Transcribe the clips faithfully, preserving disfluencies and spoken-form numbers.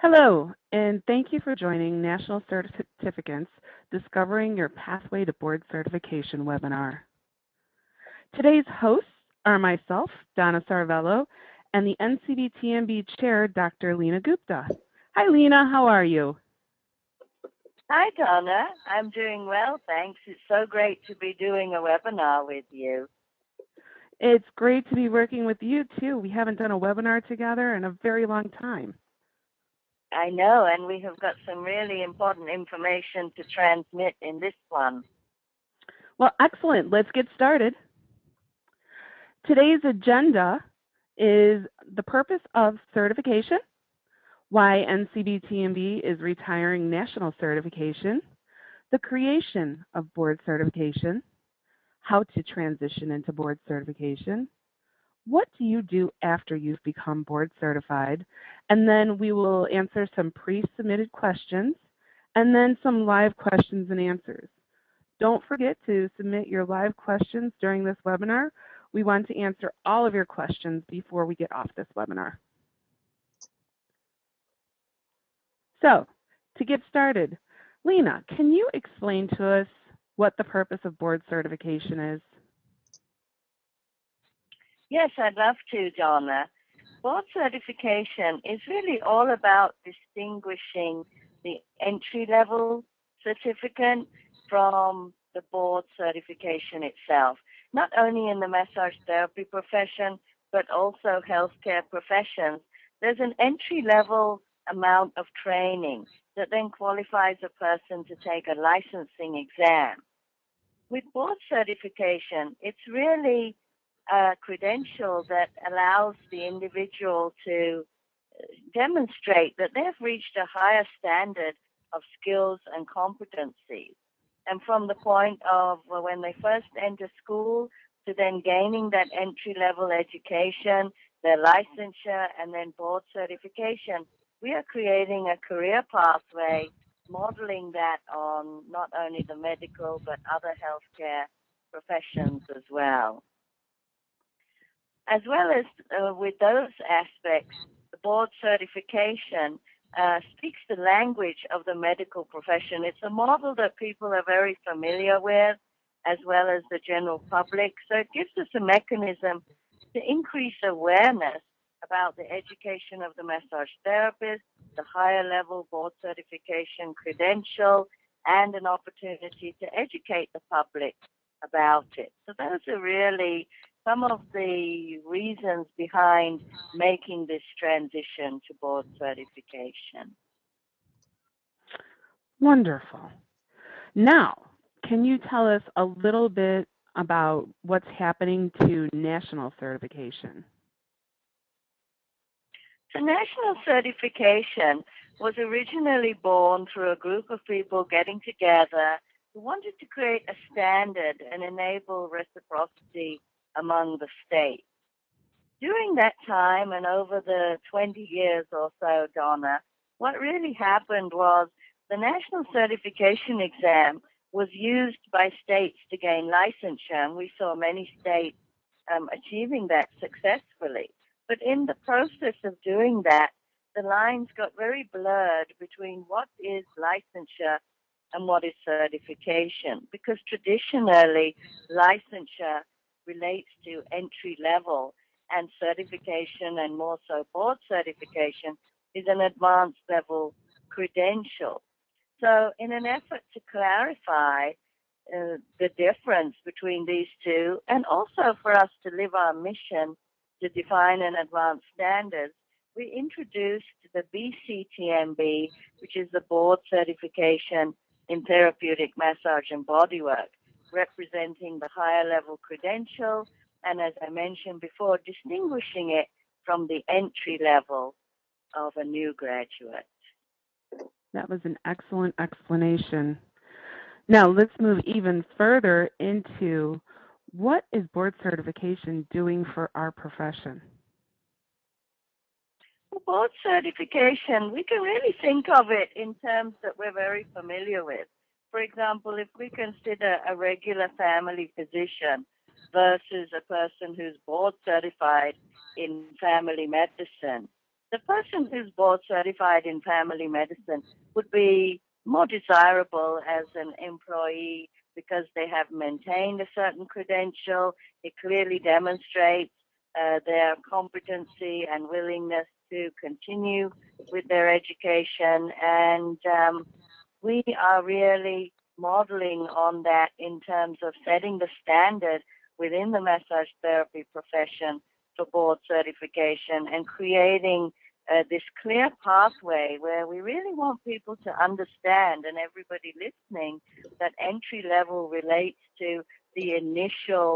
Hello, and thank you for joining National Certificants Discovering Your Pathway to Board Certification webinar. Today's hosts are myself, Donna Sarvello, and the N C B T M B Chair, Doctor Leena Gupta. Hi, Leena, how are you? Hi, Donna. I'm doing well, thanks. It's so great to be doing a webinar with you. It's great to be working with you, too. We haven't done a webinar together in a very long time. I know, and we have got some really important information to transmit in this one. Well, excellent. Let's get started. Today's agenda is the purpose of certification, why N C B T M B is retiring national certification, the creation of board certification, how to transition into board certification, what do you do after you've become board certified? And then we will answer some pre-submitted questions and then some live questions and answers. Don't forget to submit your live questions during this webinar. We want to answer all of your questions before we get off this webinar. So, to get started, Leena, can you explain to us what the purpose of board certification is? Yes, I'd love to, Donna. Board certification is really all about distinguishing the entry-level certificate from the board certification itself, not only in the massage therapy profession, but also healthcare professions. There's an entry-level amount of training that then qualifies a person to take a licensing exam. With board certification, it's really a credential that allows the individual to demonstrate that they've reached a higher standard of skills and competencies. And from the point of when they first enter school to then gaining that entry-level education, their licensure, and then board certification, we are creating a career pathway, modeling that on not only the medical but other healthcare professions as well. As well as uh, with those aspects, the board certification uh, speaks the language of the medical profession. It's a model that people are very familiar with, as well as the general public. So it gives us a mechanism to increase awareness about the education of the massage therapist, the higher level board certification credential, and an opportunity to educate the public about it. So those are really some of the reasons behind making this transition to board certification. Wonderful. Now, can you tell us a little bit about what's happening to national certification? So national certification was originally born through a group of people getting together who wanted to create a standard and enable reciprocity among the states. During that time and over the twenty years or so, Donna, what really happened was the national certification exam was used by states to gain licensure, and we saw many states um, achieving that successfully. But in the process of doing that, the lines got very blurred between what is licensure and what is certification, because traditionally licensure relates to entry level, and certification, and more so board certification, is an advanced level credential. So in an effort to clarify uh, the difference between these two, and also for us to live our mission to define an advanced standard, we introduced the B C T M B, which is the board certification in therapeutic massage and bodywork, representing the higher level credential, and as I mentioned before, distinguishing it from the entry level of a new graduate. That was an excellent explanation. Now let's move even further into what is board certification doing for our profession? Well, board certification, we can really think of it in terms that we're very familiar with. For example, if we consider a regular family physician versus a person who's board certified in family medicine, the person who's board certified in family medicine would be more desirable as an employee because they have maintained a certain credential. It clearly demonstrates uh, their competency and willingness to continue with their education. And um, we are really modeling on that in terms of setting the standard within the massage therapy profession for board certification and creating Uh, this clear pathway where we really want people to understand, and everybody listening, that entry level relates to the initial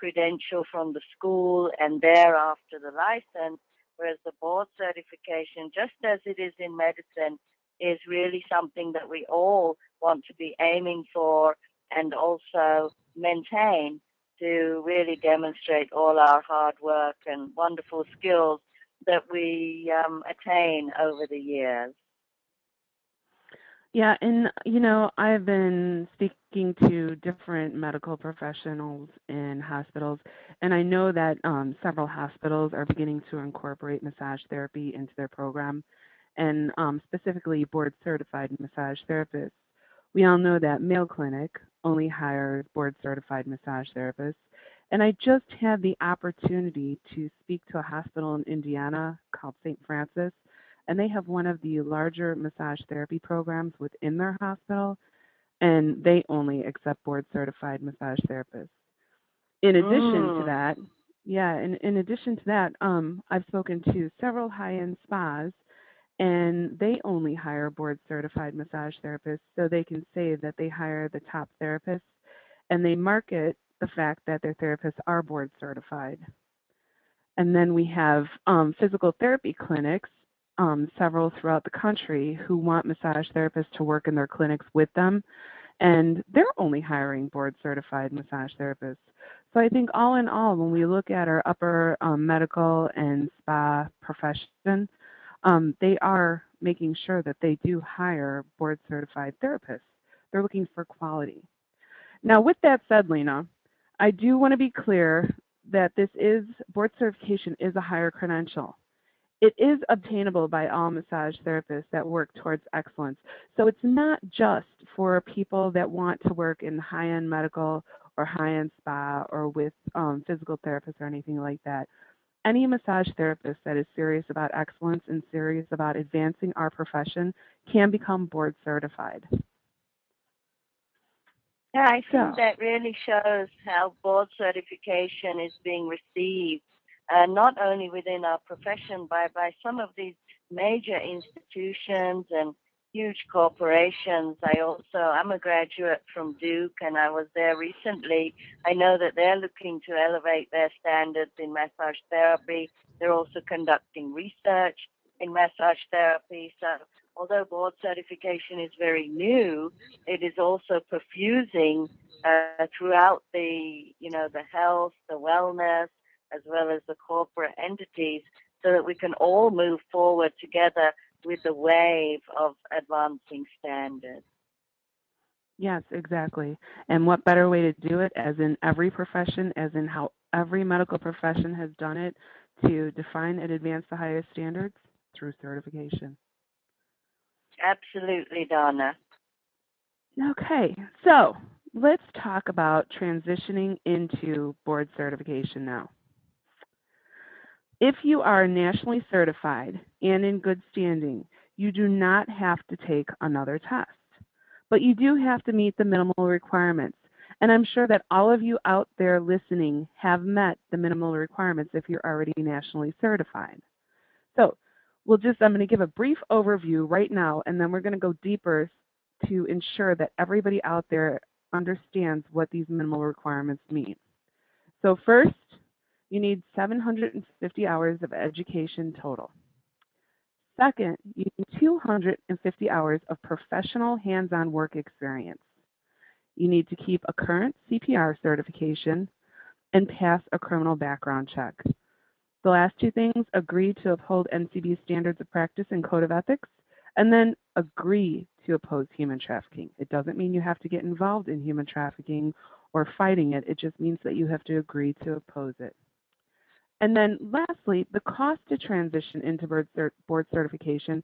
credential from the school and thereafter the license, whereas the board certification, just as it is in medicine, is really something that we all want to be aiming for and also maintain to really demonstrate all our hard work and wonderful skills that we um, attain over the years. Yeah, and, you know, I've been speaking to different medical professionals in hospitals, and I know that um, several hospitals are beginning to incorporate massage therapy into their program, and um, specifically board-certified massage therapists. We all know that Mayo Clinic only hires board-certified massage therapists, and I just had the opportunity to speak to a hospital in Indiana called Saint Francis, and they have one of the larger massage therapy programs within their hospital, and they only accept board-certified massage therapists. In addition oh. to that, yeah, in, in addition to that, um, I've spoken to several high-end spas, and they only hire board-certified massage therapists, so they can say that they hire the top therapists, and they market the fact that their therapists are board certified. And then we have um, physical therapy clinics, um, several throughout the country, who want massage therapists to work in their clinics with them, and they're only hiring board certified massage therapists. So I think all in all, when we look at our upper um, medical and spa profession, um, they are making sure that they do hire board certified therapists. They're looking for quality. Now, with that said, Leena, I do want to be clear that this is, board certification is a higher credential. It is obtainable by all massage therapists that work towards excellence. So it's not just for people that want to work in high-end medical or high-end spa or with um, physical therapists or anything like that. Any massage therapist that is serious about excellence and serious about advancing our profession can become board certified. Yeah, I think that really shows how board certification is being received, uh, not only within our profession, but by some of these major institutions and huge corporations. I also, I'm a graduate from Duke, and I was there recently. I know that they're looking to elevate their standards in massage therapy. They're also conducting research in massage therapy. So although board certification is very new, it is also perfusing uh, throughout the, you know, the health, the wellness, as well as the corporate entities, so that we can all move forward together with the wave of advancing standards. Yes, exactly. And what better way to do it, as in every profession, as in how every medical profession has done it, to define and advance the highest standards? Through certification. Absolutely, Donna. Okay, so let's talk about transitioning into board certification now. If you are nationally certified and in good standing, you do not have to take another test, but you do have to meet the minimal requirements. And I'm sure that all of you out there listening have met the minimal requirements if you're already nationally certified. So We'll just, I'm going to give a brief overview right now, and then we're going to go deeper to ensure that everybody out there understands what these minimal requirements mean. So first, you need seven hundred fifty hours of education total. Second, you need two hundred fifty hours of professional hands-on work experience. You need to keep a current C P R certification and pass a criminal background check. The last two things, agree to uphold N C B standards of practice and code of ethics, and then agree to oppose human trafficking. It doesn't mean you have to get involved in human trafficking or fighting it. It just means that you have to agree to oppose it. And then lastly, the cost to transition into board, cert board certification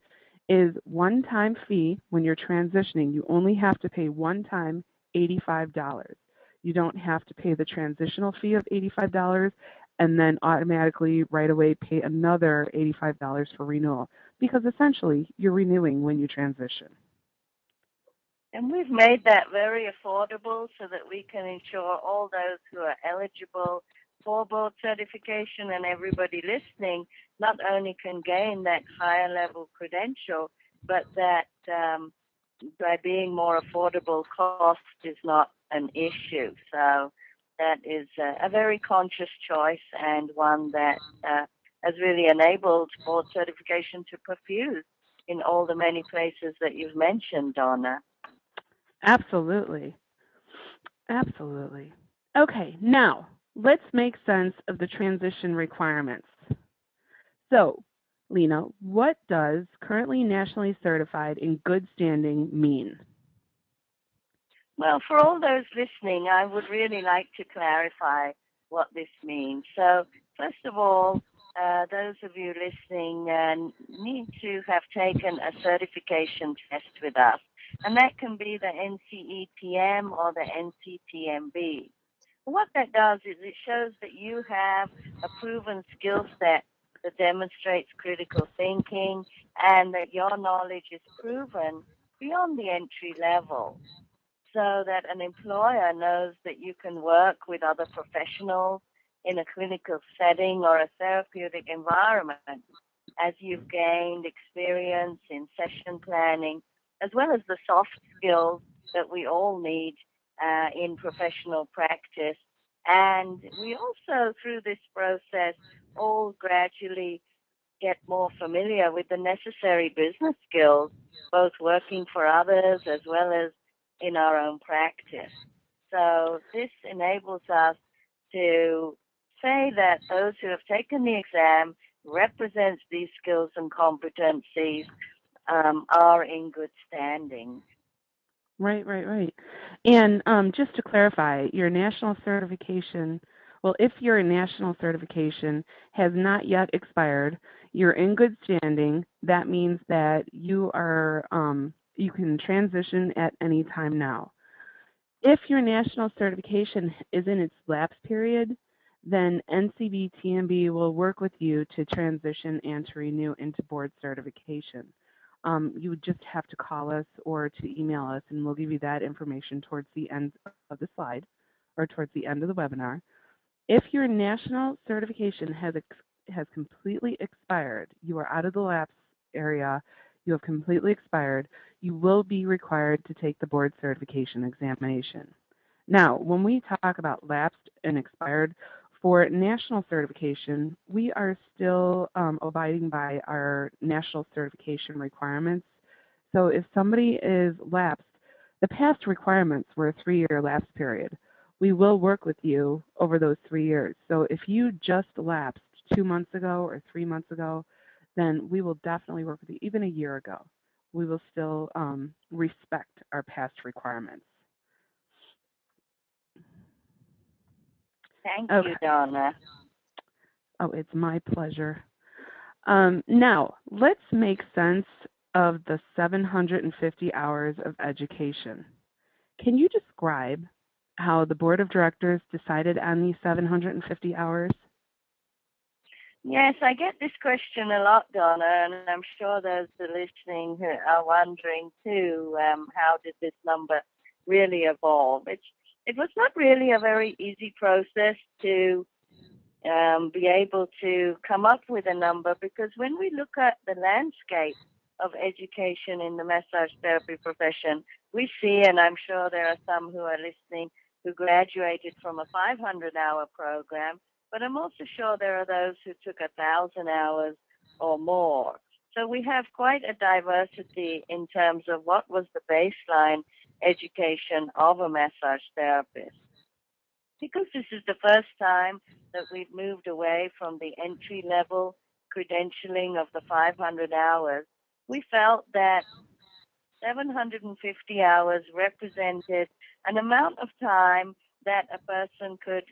is one-time fee. When you're transitioning, you only have to pay one time eighty-five dollars. You don't have to pay the transitional fee of eighty-five dollars and then automatically right away pay another eighty-five dollars for renewal, because essentially you're renewing when you transition. And we've made that very affordable so that we can ensure all those who are eligible for board certification and everybody listening not only can gain that higher level credential, but that um, by being more affordable, cost is not an issue. So that is a, a very conscious choice, and one that uh, has really enabled board certification to perfuse in all the many places that you've mentioned, Donna. Absolutely. Absolutely. Okay, now let's make sense of the transition requirements. So, Leena, what does currently nationally certified in good standing mean? Well, for all those listening, I would really like to clarify what this means. So, first of all, uh, those of you listening uh, need to have taken a certification test with us, and that can be the N C E T M or the N C T M B. What that does is it shows that you have a proven skill set that demonstrates critical thinking, and that your knowledge is proven beyond the entry level, so that an employer knows that you can work with other professionals in a clinical setting or a therapeutic environment, as you've gained experience in session planning, as well as the soft skills that we all need uh, in professional practice. And we also, through this process, all gradually get more familiar with the necessary business skills, both working for others as well as in our own practice. So this enables us to say that those who have taken the exam represents these skills and competencies Um, are in good standing. Right, right, right. And um, just to clarify, your national certification, well, if your national certification has not yet expired, you're in good standing. That means that you are, um, you can transition at any time now. If your national certification is in its lapse period, then N C B T M B will work with you to transition and to renew into board certification. Um, you would just have to call us or to email us, and we'll give you that information towards the end of the slide or towards the end of the webinar. If your national certification has, has completely expired, you are out of the lapse area, you have completely expired, you will be required to take the board certification examination. Now, when we talk about lapsed and expired, for national certification, we are still um, abiding by our national certification requirements. So if somebody is lapsed, the past requirements were a three-year lapse period. We will work with you over those three years. So if you just lapsed two months ago or three months ago, then we will definitely work with you. Even a year ago, we will still um, respect our past requirements. Thank okay. you, Donna. Oh, it's my pleasure. Um, now, let's make sense of the seven hundred fifty hours of education. Can you describe how the board of directors decided on these seven hundred fifty hours? Yes, I get this question a lot, Donna, and I'm sure those listening who are wondering too, um, how did this number really evolve? It's It was not really a very easy process to um, be able to come up with a number, because when we look at the landscape of education in the massage therapy profession, we see, and I'm sure there are some who are listening who graduated from a five hundred hour program, but I'm also sure there are those who took a thousand hours or more. So we have quite a diversity in terms of what was the baseline education of a massage therapist. Because this is the first time that we've moved away from the entry-level credentialing of the five hundred hours, we felt that seven hundred fifty hours represented an amount of time that a person could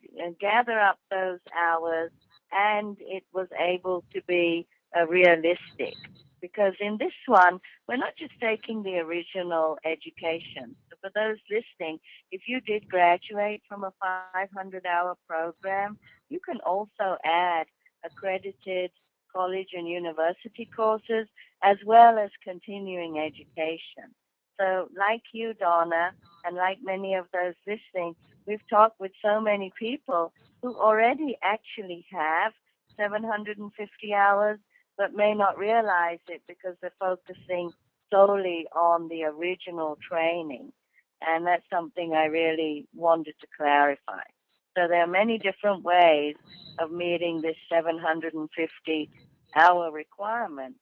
gather up those hours and it was able to be uh, realistic. Because in this one, we're not just taking the original education. For those listening, if you did graduate from a five hundred hour program, you can also add accredited college and university courses as well as continuing education. So like you, Donna, and like many of those listening, we've talked with so many people who already actually have seven hundred fifty hours but may not realize it because they're focusing solely on the original training. And that's something I really wanted to clarify. So there are many different ways of meeting this seven hundred fifty hour requirement.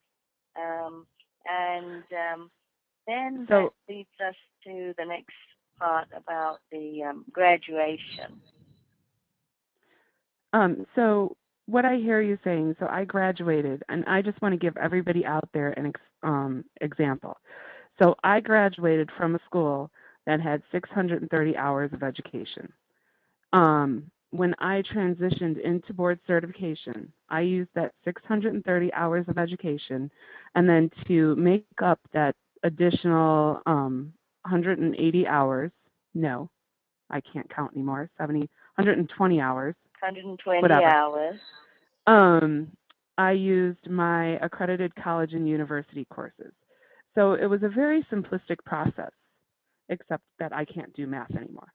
Um, and um, then so, that leads us to the next part about the um, graduation. Um, so what I hear you saying, so I graduated, and I just want to give everybody out there an ex- um, example. So I graduated from a school that had six hundred thirty hours of education. Um, when I transitioned into board certification, I used that six hundred thirty hours of education, and then to make up that additional um, one hundred eighty hours, no, I can't count anymore, seventy, one hundred twenty hours. one hundred twenty whatever. Hours. Um, I used my accredited college and university courses. So it was a very simplistic process, except that I can't do math anymore.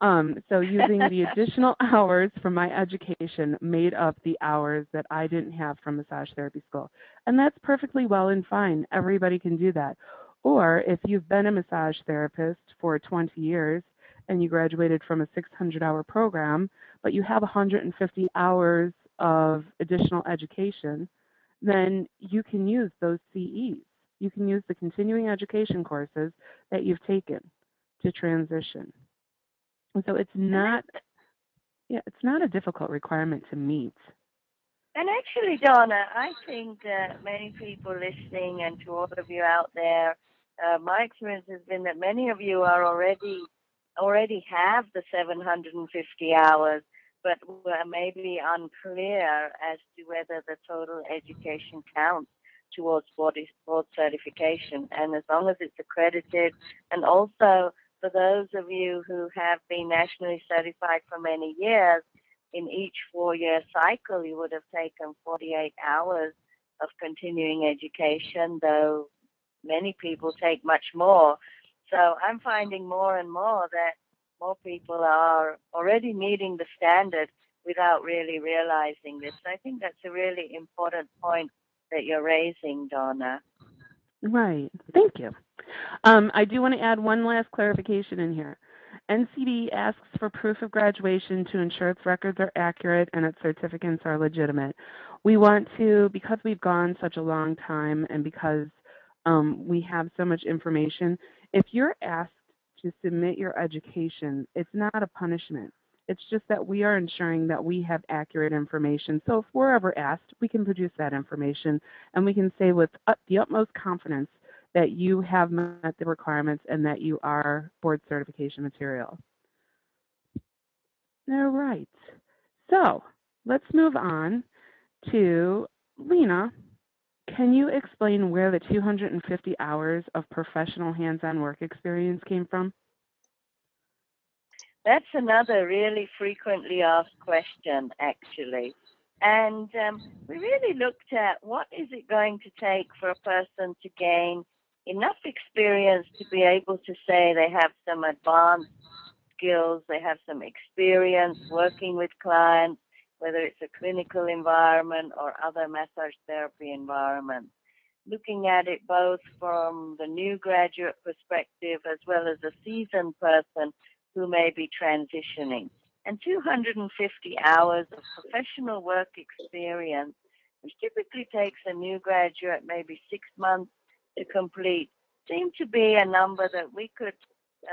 Um, so using the additional hours from my education made up the hours that I didn't have from massage therapy school. And that's perfectly well and fine. Everybody can do that. Or if you've been a massage therapist for twenty years and you graduated from a six hundred hour program, but you have one hundred fifty hours of additional education, then you can use those C Es. You can use the continuing education courses that you've taken to transition. And so it's not, yeah, it's not a difficult requirement to meet. And actually, Donna, I think that many people listening and to all of you out there, uh, my experience has been that many of you are already already have the seven hundred fifty hours, but were maybe unclear as to whether the total education counts towards board certification. And as long as it's accredited, and also for those of you who have been nationally certified for many years, in each four-year cycle, you would have taken forty-eight hours of continuing education, though many people take much more. So I'm finding more and more that more people are already meeting the standard without really realizing this. So I think that's a really important point that you're raising, Donna. Right. Thank you. Um, I do want to add one last clarification in here. N C D asks for proof of graduation to ensure its records are accurate and its certificates are legitimate. We want to, because we've gone such a long time and because um, we have so much information, if you're asked to submit your education, it's not a punishment. It's just that we are ensuring that we have accurate information. So if we're ever asked, we can produce that information, and we can say with the utmost confidence that you have met the requirements and that you are board certification material. All right. So let's move on to Leena. Can you explain where the two hundred fifty hours of professional hands-on work experience came from? That's another really frequently asked question, actually. And um, we really looked at what is it going to take for a person to gain enough experience to be able to say they have some advanced skills, they have some experience working with clients, whether it's a clinical environment or other massage therapy environment. Looking at it both from the new graduate perspective as well as a seasoned person who may be transitioning. And two hundred fifty hours of professional work experience, which typically takes a new graduate maybe six months to complete, seemed to be a number that we could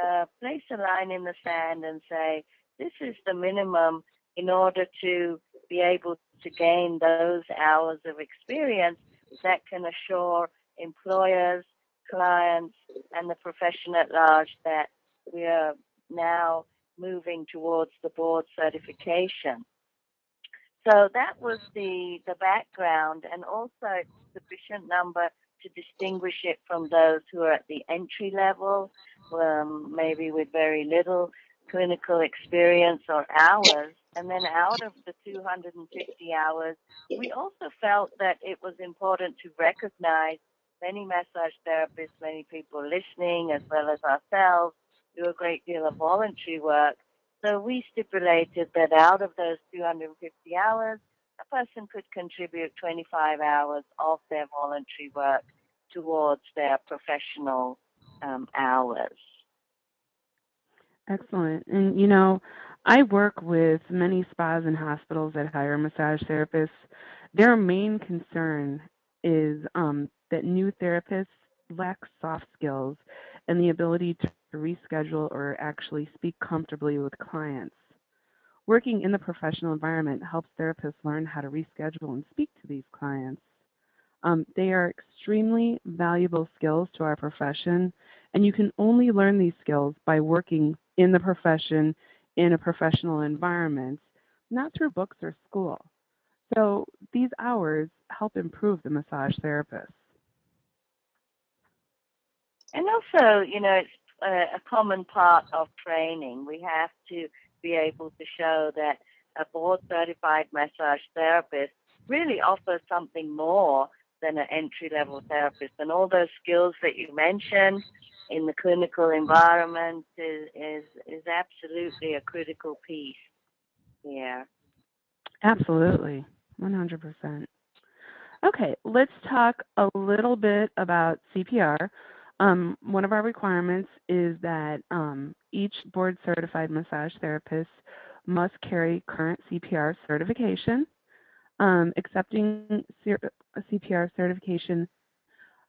uh, place a line in the sand and say, this is the minimum in order to be able to gain those hours of experience that can assure employers, clients, and the profession at large that we are now moving towards the board certification. So that was the, the background, and also it's a sufficient number to distinguish it from those who are at the entry level, um, maybe with very little clinical experience or hours. And then out of the two hundred fifty hours, we also felt that it was important to recognize many massage therapists, many people listening, as well as ourselves, do a great deal of voluntary work. So we stipulated that out of those two hundred fifty hours, a person could contribute twenty-five hours of their voluntary work towards their professional um, hours. Excellent. And, you know, I work with many spas and hospitals that hire massage therapists. Their main concern is um, that new therapists lack soft skills and the ability to reschedule or actually speak comfortably with clients. Working in the professional environment helps therapists learn how to reschedule and speak to these clients. Um, they are extremely valuable skills to our profession, and you can only learn these skills by working in the profession in a professional environment, not through books or school. So these hours help improve the massage therapist. And also, you know, it's a common part of training. We have to be able to show that a board-certified massage therapist really offers something more than an entry-level therapist. And all those skills that you mentioned in the clinical environment is, is, is absolutely a critical piece here. Absolutely, one hundred percent. Okay, let's talk a little bit about C P R. Um, one of our requirements is that um, each board-certified massage therapist must carry current C P R certification. Um, accepting C P R certification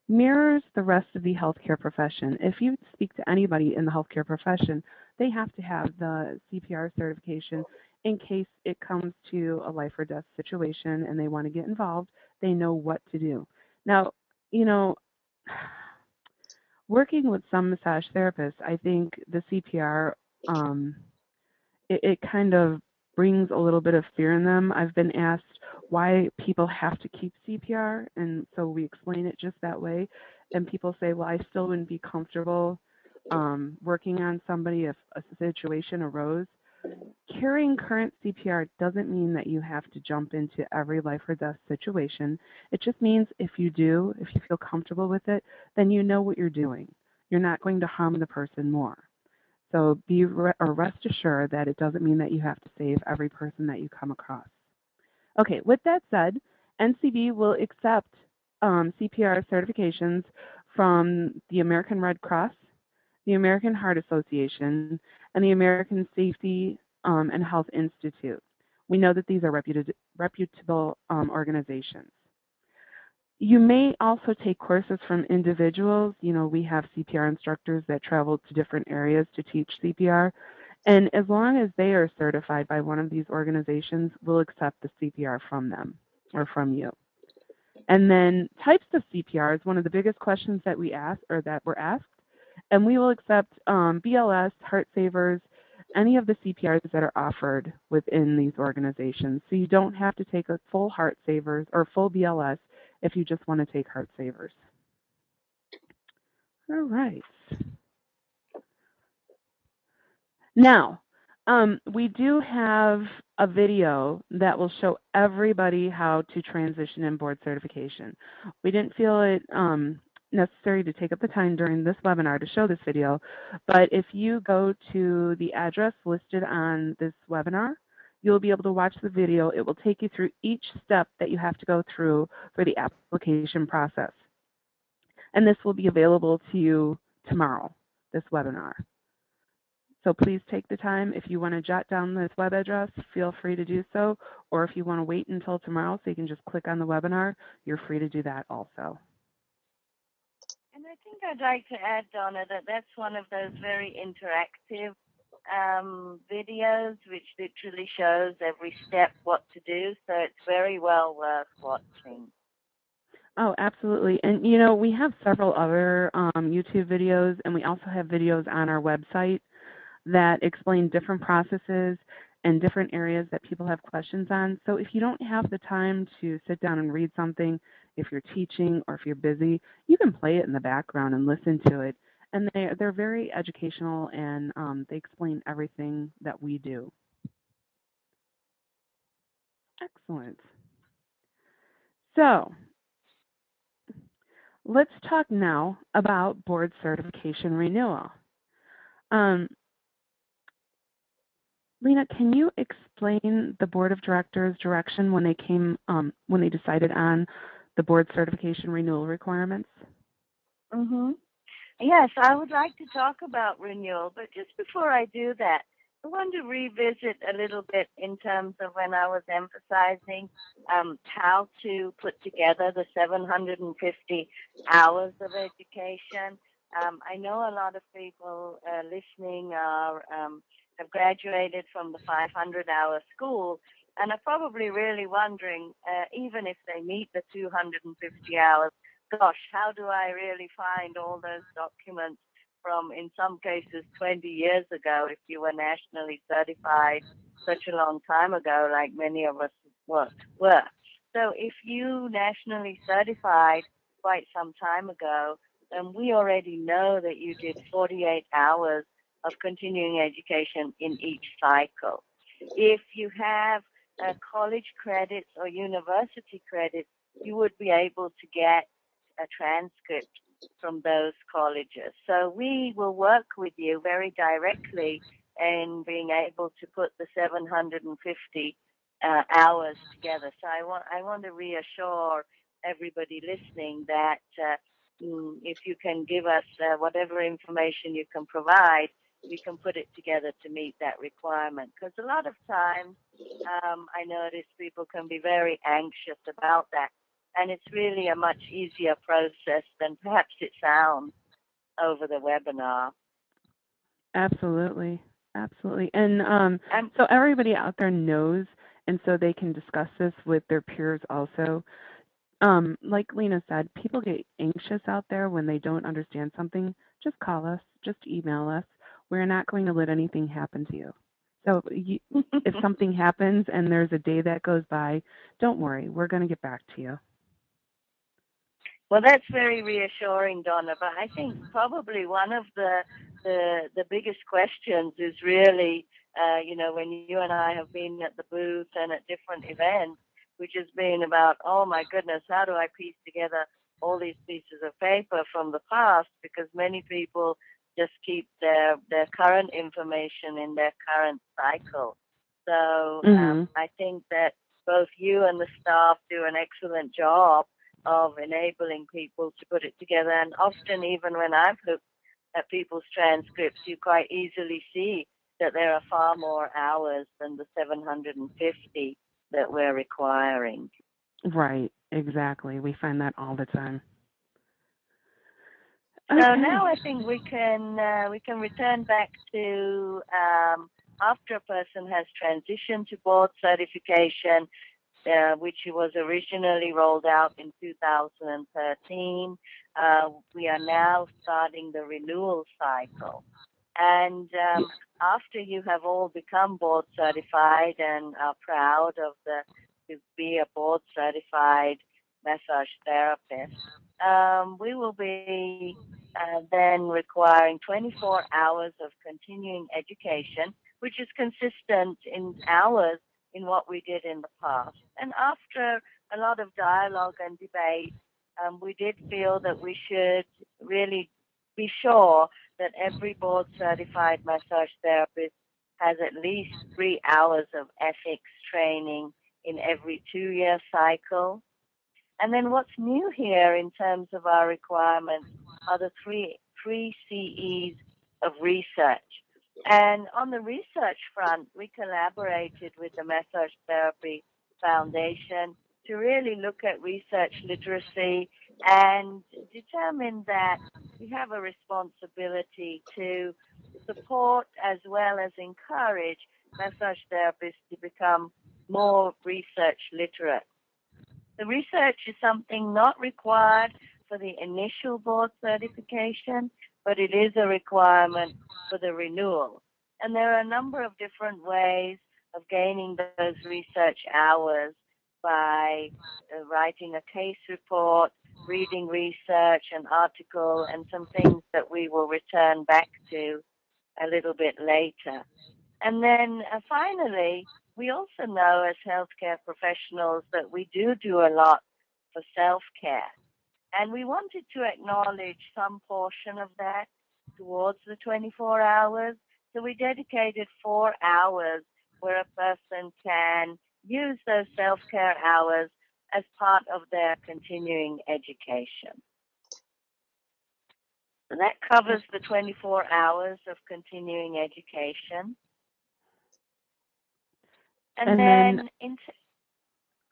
mirrors the rest of the healthcare profession. If you speak to anybody in the healthcare profession, they have to have the C P R certification in case it comes to a life or death situation and they want to get involved, they know what to do. Now, you know, working with some massage therapists, I think the C P R, um, it, it kind of brings a little bit of fear in them. I've been asked why people have to keep C P R, and so we explain it just that way. And people say, well, I still wouldn't be comfortable um, working on somebody if a situation arose. Carrying current C P R doesn't mean that you have to jump into every life or death situation. It just means if you do, if you feel comfortable with it, then you know what you're doing. You're not going to harm the person more. So be re- or rest assured that it doesn't mean that you have to save every person that you come across. Okay, with that said, N C B will accept um, C P R certifications from the American Red Cross, the American Heart Association, and the American Safety um, and Health Institute. We know that these are reputed, reputable um, organizations. You may also take courses from individuals. You know, we have C P R instructors that travel to different areas to teach C P R, and as long as they are certified by one of these organizations, we'll accept the C P R from them or from you. And then types of C P R is one of the biggest questions that we ask or that we're asked, and we will accept um, B L S, Heart Savers, any of the C P Rs that are offered within these organizations. So you don't have to take a full Heart Savers or full B L S if you just want to take Heart Savers. All right. Now, um, we do have a video that will show everybody how to transition in board certification. We didn't feel it um, necessary to take up the time during this webinar to show this video, but if you go to the address listed on this webinar, you'll be able to watch the video. It will take you through each step that you have to go through for the application process. And this will be available to you tomorrow, this webinar. So please take the time. If you want to jot down this web address, feel free to do so. Or if you want to wait until tomorrow so you can just click on the webinar, you're free to do that also. And I think I'd like to add, Donna, that that's one of those very interactive Um, videos which literally shows every step what to do, so it's very well worth watching. Oh, absolutely. And you know, we have several other um, YouTube videos, and we also have videos on our website that explain different processes and different areas that people have questions on. So if you don't have the time to sit down and read something, if you're teaching or if you're busy, you can play it in the background and listen to it. And they, they're very educational, and um, they explain everything that we do. Excellent. So let's talk now about board certification renewal. Um, Leena, can you explain the board of directors' direction when they came, um, when they decided on the board certification renewal requirements? Mm-hmm. Yes, I would like to talk about renewal, but just before I do that, I want to revisit a little bit in terms of when I was emphasizing um, how to put together the seven hundred fifty hours of education. Um, I know a lot of people uh, listening are um, have graduated from the five hundred hour school and are probably really wondering, uh, even if they meet the two hundred fifty hours, gosh, how do I really find all those documents from, in some cases, twenty years ago, if you were nationally certified such a long time ago, like many of us were. So if you nationally certified quite some time ago, then we already know that you did forty-eight hours of continuing education in each cycle. If you have uh, college credits or university credits, you would be able to get a transcript from those colleges. So we will work with you very directly in being able to put the seven hundred fifty uh, hours together. So I want, I want to reassure everybody listening that uh, if you can give us uh, whatever information you can provide, we can put it together to meet that requirement. Because a lot of times um, I notice people can be very anxious about that. And it's really a much easier process than perhaps it sounds over the webinar. Absolutely. Absolutely. And um, um, so everybody out there knows, and so they can discuss this with their peers also. Um, like Leena said, people get anxious out there when they don't understand something. Just call us. Just email us. We're not going to let anything happen to you. So you, if something happens and there's a day that goes by, don't worry. We're going to get back to you. Well, that's very reassuring, Donna, but I think probably one of the the, the biggest questions is really, uh, you know, when you and I have been at the booth and at different events, which has been about, oh, my goodness, how do I piece together all these pieces of paper from the past? Because many people just keep their, their current information in their current cycle. So mm-hmm. um, I think that both you and the staff do an excellent job of enabling people to put it together. And often, even when I've looked at people's transcripts, you quite easily see that there are far more hours than the seven hundred fifty that we're requiring. Right, exactly. We find that all the time. Okay. So now I think we can, uh, we can return back to um, after a person has transitioned to board certification, Uh, which was originally rolled out in two thousand thirteen. Uh, we are now starting the renewal cycle. And um, after you have all become board certified and are proud of the to be a board certified massage therapist, um, we will be uh, then requiring twenty-four hours of continuing education, which is consistent in hours in what we did in the past. And after a lot of dialogue and debate, um, we did feel that we should really be sure that every board certified massage therapist has at least three hours of ethics training in every two year cycle. And then what's new here in terms of our requirements are the three, three C Es of research. And on the research front, we collaborated with the Massage Therapy Foundation to really look at research literacy and determine that we have a responsibility to support as well as encourage massage therapists to become more research literate. The research is something not required for the initial board certification, but it is a requirement for the renewal. And there are a number of different ways of gaining those research hours by uh, writing a case report, reading research, an article, and some things that we will return back to a little bit later. And then uh, finally, we also know as healthcare professionals that we do do a lot for self-care. And we wanted to acknowledge some portion of that towards the twenty-four hours. So we dedicated four hours where a person can use those self-care hours as part of their continuing education. So that covers the twenty-four hours of continuing education. And, and then, then into,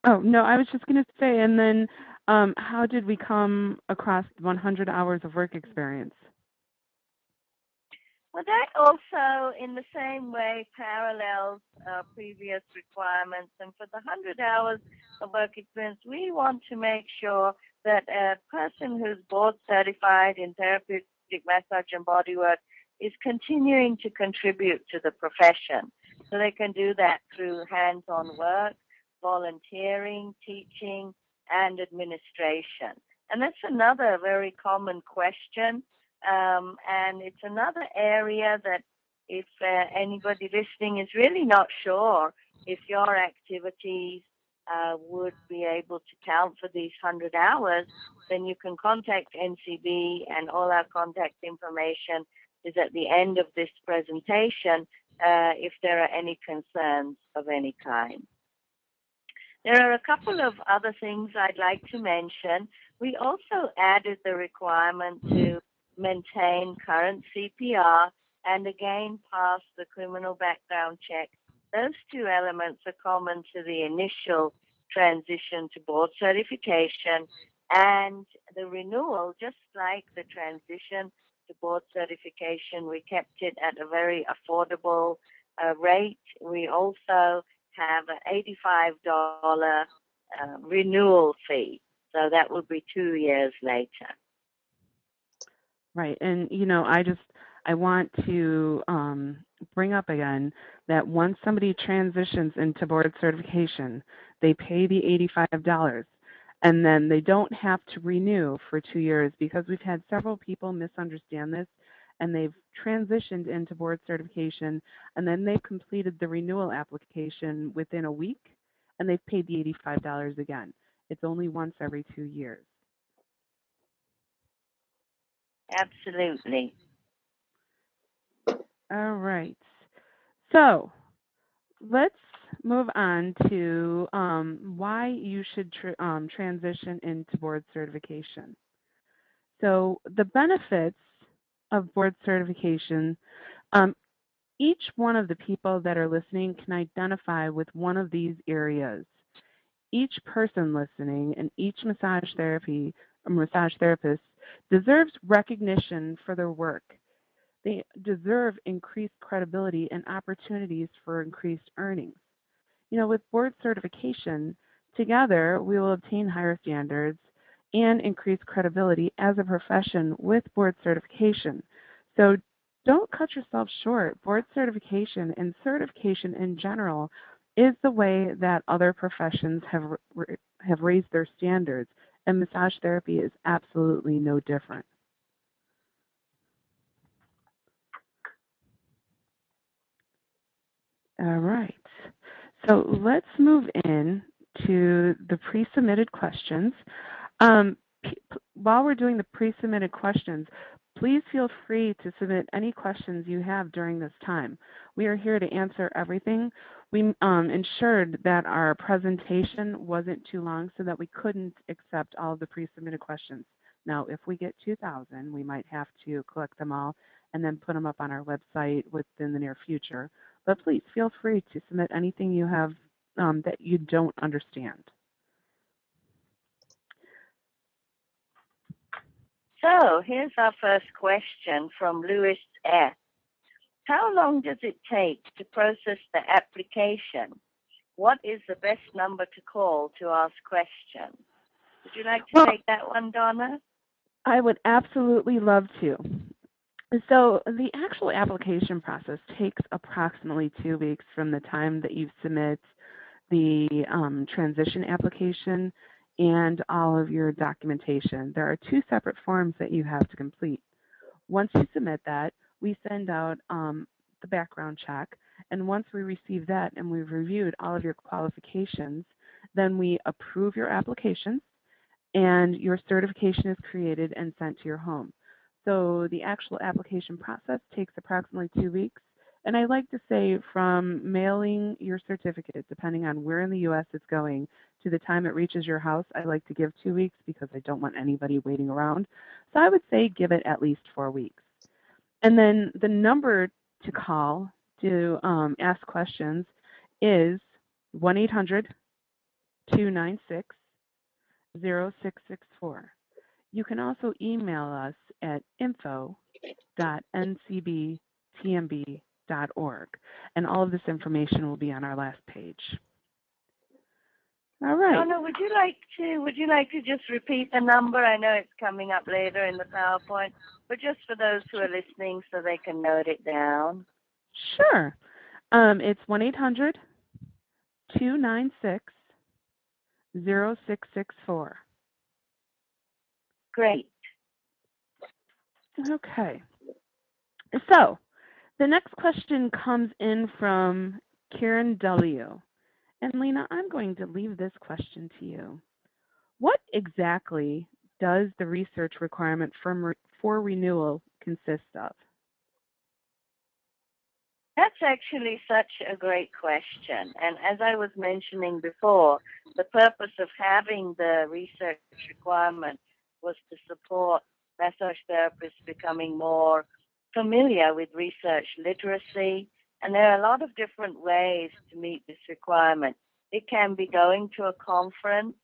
oh, no, I was just going to say, and then um, how did we come across one hundred hours of work experience? Well, that also, in the same way, parallels uh, previous requirements. And for the one hundred hours of work experience, we want to make sure that a person who's board certified in therapeutic massage and bodywork is continuing to contribute to the profession. So they can do that through hands-on work, volunteering, teaching, and administration. And that's another very common question, um, and it's another area that if uh, anybody listening is really not sure if your activities uh, would be able to count for these one hundred hours, then you can contact N C B, and all our contact information is at the end of this presentation. Uh, if there are any concerns of any kind. There are a couple of other things I'd like to mention. We also added the requirement to maintain current C P R and again pass the criminal background check. Those two elements are common to the initial transition to board certification and the renewal, just like the transition the board certification. We kept it at a very affordable uh, rate. We also have an eighty-five dollar uh, renewal fee. So that would be two years later. Right. And, you know, I just, I want to um, bring up again that once somebody transitions into board certification, they pay the eighty-five dollars. And then they don't have to renew for two years because we've had several people misunderstand this and they've transitioned into board certification and then they've completed the renewal application within a week and they've paid the eighty-five dollars again. It's only once every two years. Absolutely. All right. So let's move on to um, why you should tr um, transition into board certification. So the benefits of board certification, um, each one of the people that are listening can identify with one of these areas. Each person listening and each massage therapy massage therapist deserves recognition for their work. They deserve increased credibility and opportunities for increased earnings. You know, with board certification, together we will obtain higher standards and increase credibility as a profession with board certification. So don't cut yourself short. Board certification and certification in general is the way that other professions have, have raised their standards, and massage therapy is absolutely no different. All right. So let's move in to the pre-submitted questions. Um, while we're doing the pre-submitted questions, please feel free to submit any questions you have during this time. We are here to answer everything. We um, ensured that our presentation wasn't too long so that we couldn't accept all of the pre-submitted questions. Now, if we get two thousand, we might have to collect them all and then put them up on our website within the near future. But please feel free to submit anything you have um, that you don't understand. So here's our first question from Lewis S. How long does it take to process the application? What is the best number to call to ask questions? Would you like to well, take that one, Donna? I would absolutely love to. So the actual application process takes approximately two weeks from the time that you submit the um, transition application and all of your documentation. There are two separate forms that you have to complete. Once you submit that, we send out um, the background check, and once we receive that and we've reviewed all of your qualifications, then we approve your application and your certification is created and sent to your home. So the actual application process takes approximately two weeks. And I like to say from mailing your certificate, depending on where in the U S it's going, to the time it reaches your house, I like to give two weeks because I don't want anybody waiting around. So I would say give it at least four weeks. And then the number to call to um, ask questions is one eight hundred, two nine six, zero six six four. You can also email us at info dot N C B T M B dot org, and all of this information will be on our last page. All right. Donna, would you like to would you like to just repeat the number? I know it's coming up later in the PowerPoint, but just for those who are listening, so they can note it down. Sure. Um, it's one eight hundred, two nine six, zero six six four. Great. Okay. So the next question comes in from Karen W. And Leena, I'm going to leave this question to you. What exactly does the research requirement for, for renewal consist of? That's actually such a great question. And as I was mentioning before, the purpose of having the research requirement was to support massage therapists becoming more familiar with research literacy. And there are a lot of different ways to meet this requirement. It can be going to a conference.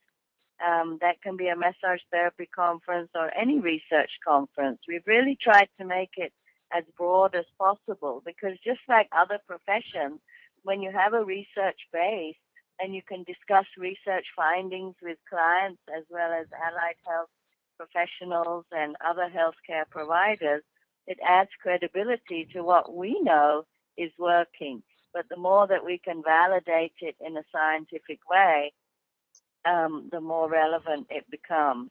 Um, that can be a massage therapy conference or any research conference. We've really tried to make it as broad as possible because just like other professions, when you have a research base and you can discuss research findings with clients as well as allied health professionals and other healthcare providers, it adds credibility to what we know is working. But the more that we can validate it in a scientific way, um, the more relevant it becomes.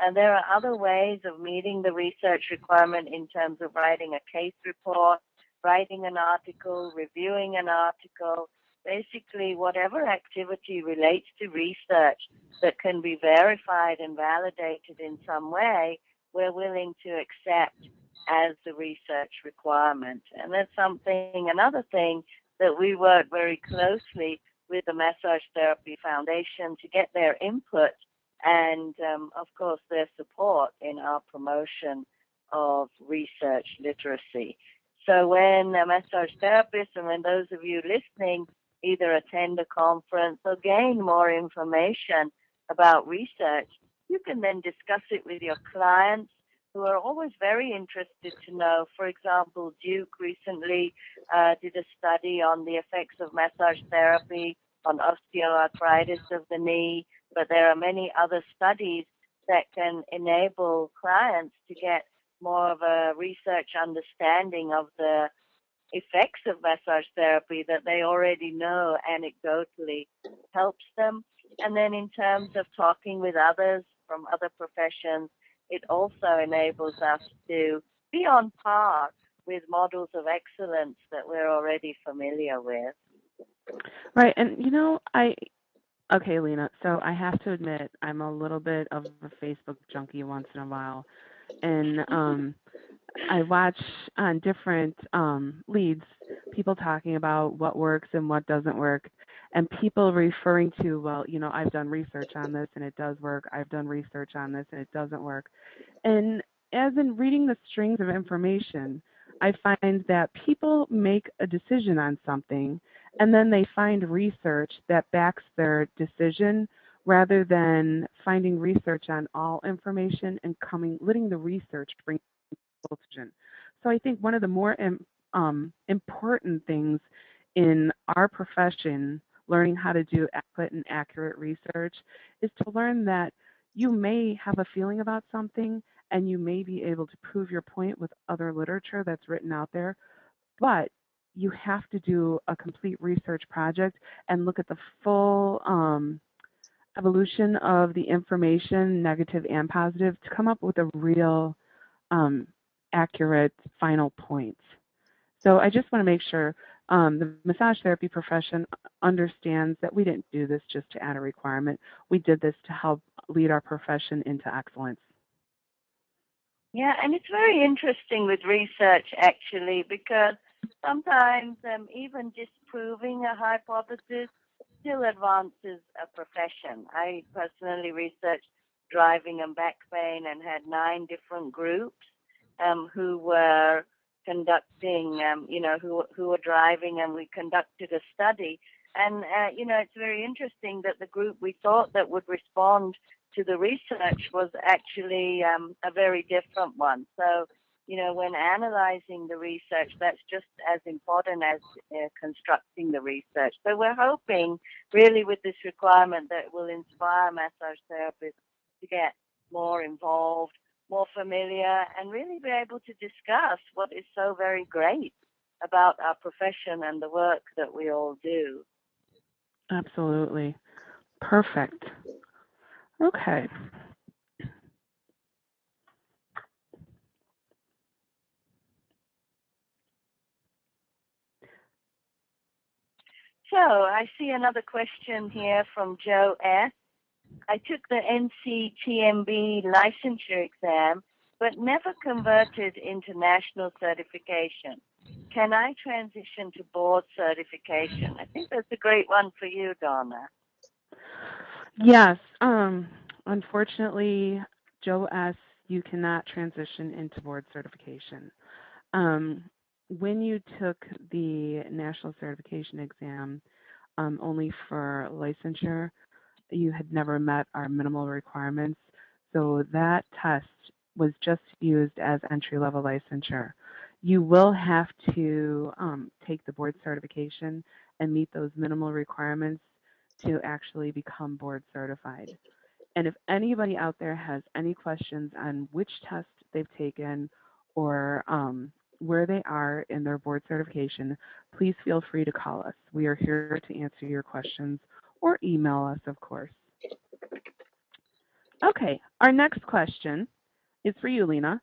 And there are other ways of meeting the research requirement in terms of writing a case report, writing an article, reviewing an article, basically whatever activity relates to research that can be verified and validated in some way, we're willing to accept as the research requirement. And that's something, another thing that we work very closely with the Massage Therapy Foundation to get their input and, um, of course, their support in our promotion of research literacy. So when a massage therapist and when those of you listening either attend a conference or gain more information about research, you can then discuss it with your clients who are always very interested to know. For example, Duke recently uh, did a study on the effects of massage therapy on osteoarthritis of the knee, but there are many other studies that can enable clients to get more of a research understanding of the effects of massage therapy that they already know anecdotally helps them. And then in terms of talking with others from other professions, it also enables us to be on par with models of excellence that we're already familiar with. Right. And, you know, I, okay, Leena, so I have to admit I'm a little bit of a Facebook junkie once in a while. And um, I watch on different um, leads, people talking about what works and what doesn't work, and people referring to, well, you know, I've done research on this and it does work. I've done research on this and it doesn't work. And as in reading the strings of information, I find that people make a decision on something and then they find research that backs their decision, rather than finding research on all information and coming, letting the research bring conclusion. So I think one of the more um, important things in our profession, learning how to do adequate and accurate research, is to learn that you may have a feeling about something and you may be able to prove your point with other literature that's written out there, but you have to do a complete research project and look at the full um, evolution of the information, negative and positive, to come up with a real um, accurate final point. So I just want to make sure um, the massage therapy profession understands that we didn't do this just to add a requirement. We did this to help lead our profession into excellence. Yeah, and it's very interesting with research, actually, because sometimes um, even disproving a hypothesis still advances a profession. I personally researched driving and back pain and had nine different groups um, who were conducting, um, you know, who, who were driving, and we conducted a study. And, uh, you know, it's very interesting that the group we thought that would respond to the research was actually um, a very different one. So, you know, when analyzing the research, that's just as important as uh, constructing the research. So we're hoping really with this requirement that it will inspire massage therapists to get more involved, more familiar, and really be able to discuss what is so very great about our profession and the work that we all do. Absolutely. Perfect. Okay. So I see another question here from Joe S. I took the N C T M B licensure exam, but never converted into national certification. Can I transition to board certification? I think that's a great one for you, Donna. Yes. Um, unfortunately, Joe S., you cannot transition into board certification. Um, when you took the national certification exam um, only for licensure, you had never met our minimal requirements. So that test was just used as entry-level licensure. You will have to um, take the board certification and meet those minimal requirements to actually become board certified. And if anybody out there has any questions on which test they've taken or um, where they are in their board certification, please feel free to call us. We are here to answer your questions, or email us, of course. Okay, our next question is for you, Leena.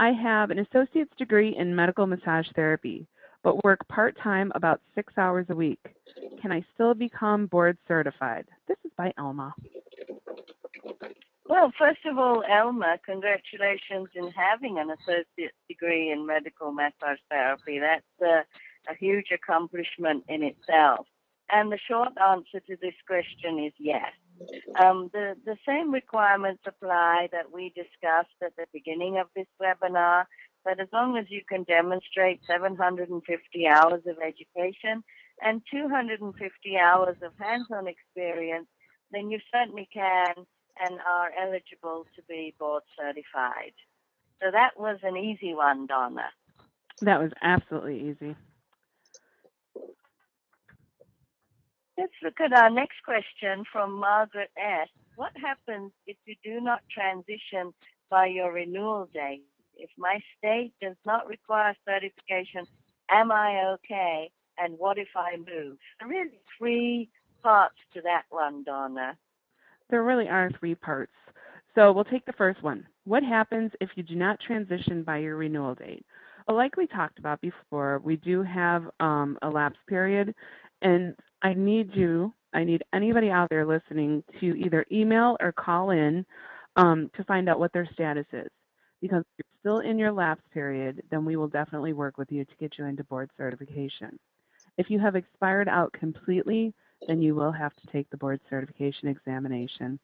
I have an associate's degree in medical massage therapy, but work part-time about six hours a week. Can I still become board certified? This is by Elma. Well, first of all, Elma, congratulations in having an associate's degree in medical massage therapy. That's a, a huge accomplishment in itself. And the short answer to this question is yes. Um, the, the same requirements apply that we discussed at the beginning of this webinar, but as long as you can demonstrate seven hundred fifty hours of education and two hundred fifty hours of hands-on experience, then you certainly can and are eligible to be board certified. So that was an easy one, Donna. That was absolutely easy. Let's look at our next question from Margaret S. What happens if you do not transition by your renewal date? If my state does not require certification, am I okay? And what if I move? There are really three parts to that one, Donna. There really are three parts. So we'll take the first one. What happens if you do not transition by your renewal date? Well, like we talked about before, we do have um, a lapse period, and I need you, I need anybody out there listening to either email or call in um, to find out what their status is. Because if you're still in your lapse period, then we will definitely work with you to get you into board certification. If you have expired out completely, then you will have to take the board certification examination.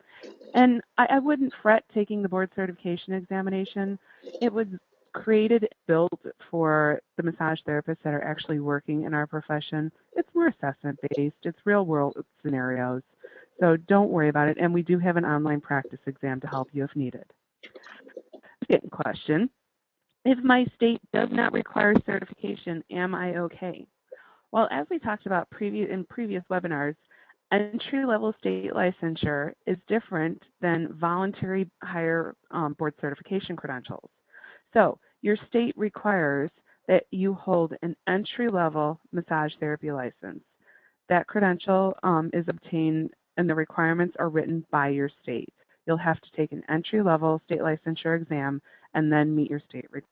And I, I wouldn't fret taking the board certification examination. It was created, built for the massage therapists that are actually working in our profession. It's more assessment-based. It's real-world scenarios. So don't worry about it. And we do have an online practice exam to help you if needed. Second question. If my state does not require certification, am I okay? Well, as we talked about previous in previous webinars, Entry-level state licensure is different than voluntary higher um, board certification credentials. So your state requires that you hold an entry-level massage therapy license. That credential um, is obtained and the requirements are written by your state. You'll have to take an entry-level state licensure exam and then meet your state requirements.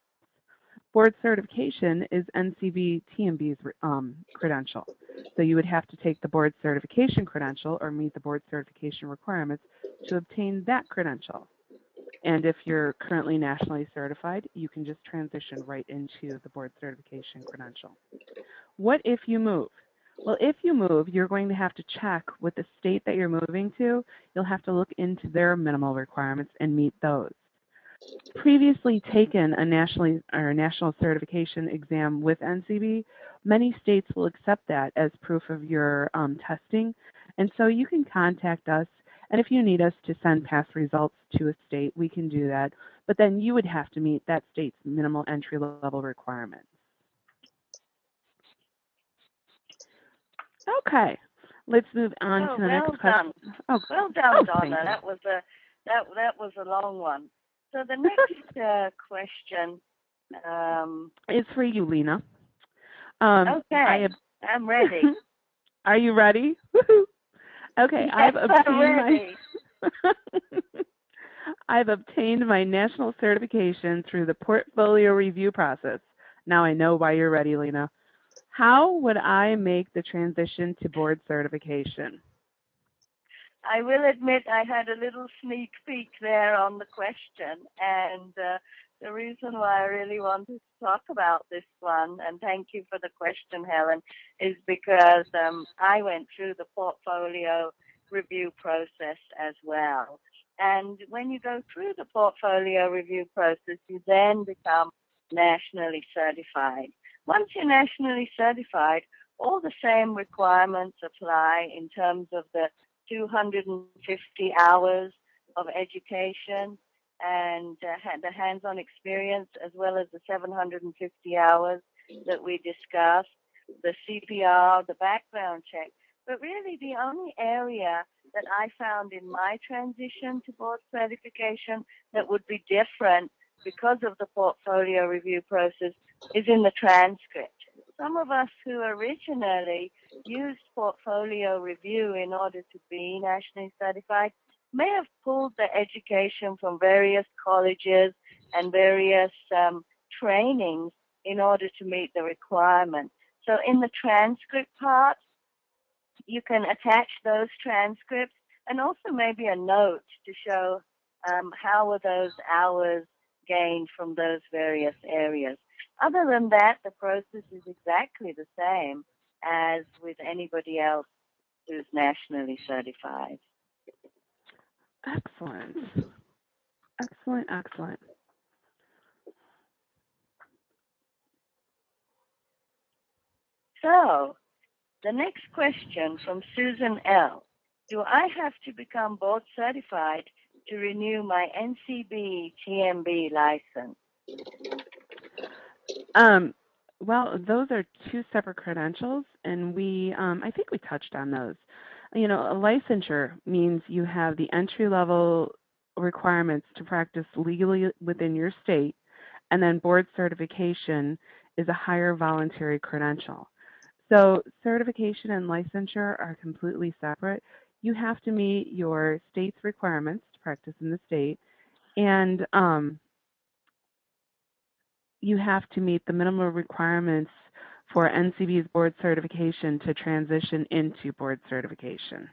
Board certification is N C B T M B's um, credential. So you would have to take the board certification credential or meet the board certification requirements to obtain that credential. And if you're currently nationally certified, you can just transition right into the board certification credential. What if you move? Well, if you move, you're going to have to check with the state that you're moving to. You'll have to look into their minimal requirements and meet those. Previously taken a nationally or national certification exam with N C B, many states will accept that as proof of your um, testing, and so you can contact us, and if you need us to send past results to a state, we can do that, but then you would have to meet that state's minimal entry-level requirements. Okay, let's move on oh, to the well next done. question. Oh, well done, oh, Donna. That was a that that was a long one. So the next uh, question um, is for you, Leena. Um, okay, I have, I'm ready. Are you ready? Okay, yes, I've obtained ready. my I've obtained my national certification through the portfolio review process. Now I know why you're ready, Leena. How would I make the transition to board certification? I will admit I had a little sneak peek there on the question, and uh, the reason why I really wanted to talk about this one, and thank you for the question, Helen, is because um, I went through the portfolio review process as well. And when you go through the portfolio review process, you then become nationally certified. Once you're nationally certified, all the same requirements apply in terms of the two hundred fifty hours of education and uh, the hands-on experience, as well as the seven hundred fifty hours that we discussed, the C P R, the background check. But really the only area that I found in my transition to board certification that would be different because of the portfolio review process is in the transcript. Some of us who originally used portfolio review in order to be nationally certified may have pulled the education from various colleges and various um, trainings in order to meet the requirement. So in the transcript part, you can attach those transcripts and also maybe a note to show um, how were those hours gained from those various areas. Other than that, the process is exactly the same as with anybody else who's nationally certified. Excellent. Excellent, excellent. So, the next question from Susan L. Do I have to become board certified to renew my N C B T M B license? Um, well, those are two separate credentials, and we, um, I think we touched on those. You know, a licensure means you have the entry-level requirements to practice legally within your state, and then board certification is a higher voluntary credential. So certification and licensure are completely separate. You have to meet your state's requirements to practice in the state, and um, you have to meet the minimum requirements for N C B's board certification to transition into board certification.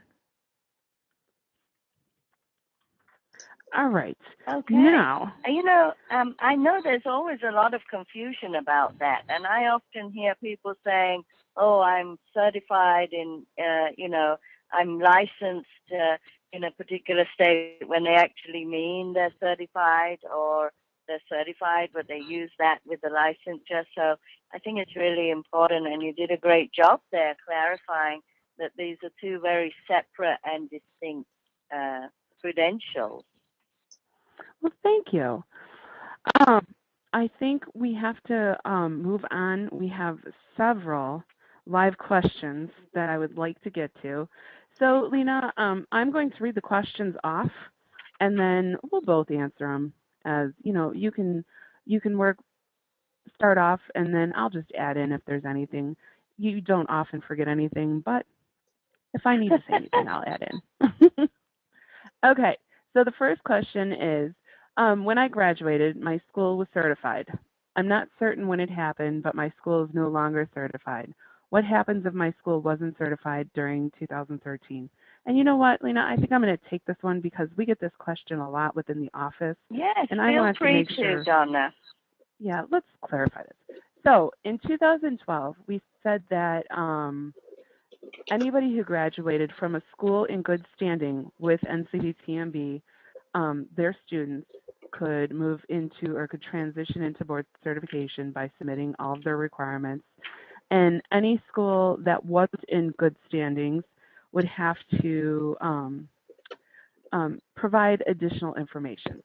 All right. Okay. Now, you know, um, I know there's always a lot of confusion about that, and I often hear people saying, "Oh, I'm certified in, uh, you know, I'm licensed uh, in a particular state," when they actually mean they're certified, or they're certified, but they use that with the licensure. So I think it's really important, and you did a great job there clarifying that these are two very separate and distinct uh, credentials. Well, thank you. Um, I think we have to um, move on. We have several live questions that I would like to get to. So, Leena, um, I'm going to read the questions off, and then we'll both answer them. As you know, you can you can work start off, and then I'll just add in if there's anything. You don't often forget anything, but if I need to say anything, I'll add in. Okay. So the first question is, um, when I graduated, my school was certified. I'm not certain when it happened, but my school is no longer certified. What happens if my school wasn't certified during two thousand thirteen? And you know what, Leena, I think I'm going to take this one because we get this question a lot within the office. Yes, and I feel want free to, make sure, to, Donna. Yeah, let's clarify this. So in two thousand twelve, we said that um, anybody who graduated from a school in good standing with N C B T M B, um, their students could move into or could transition into board certification by submitting all of their requirements. And any school that wasn't in good standings would have to um, um, provide additional information.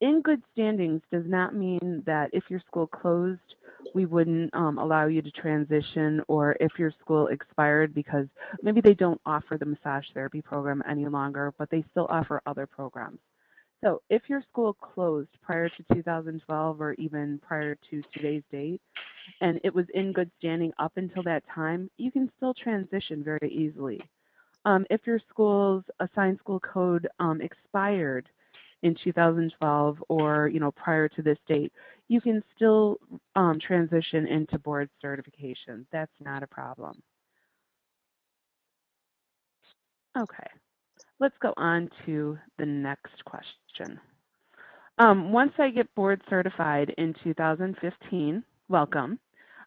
In good standings does not mean that if your school closed, we wouldn't um, allow you to transition, or if your school expired because maybe they don't offer the massage therapy program any longer, but they still offer other programs. So if your school closed prior to two thousand twelve or even prior to today's date, and it was in good standing up until that time, you can still transition very easily. Um, if your school's assigned school code um, expired in two thousand twelve or, you know, prior to this date, you can still um, transition into board certification. That's not a problem. Okay, let's go on to the next question. Um, once I get board certified in two thousand fifteen, welcome,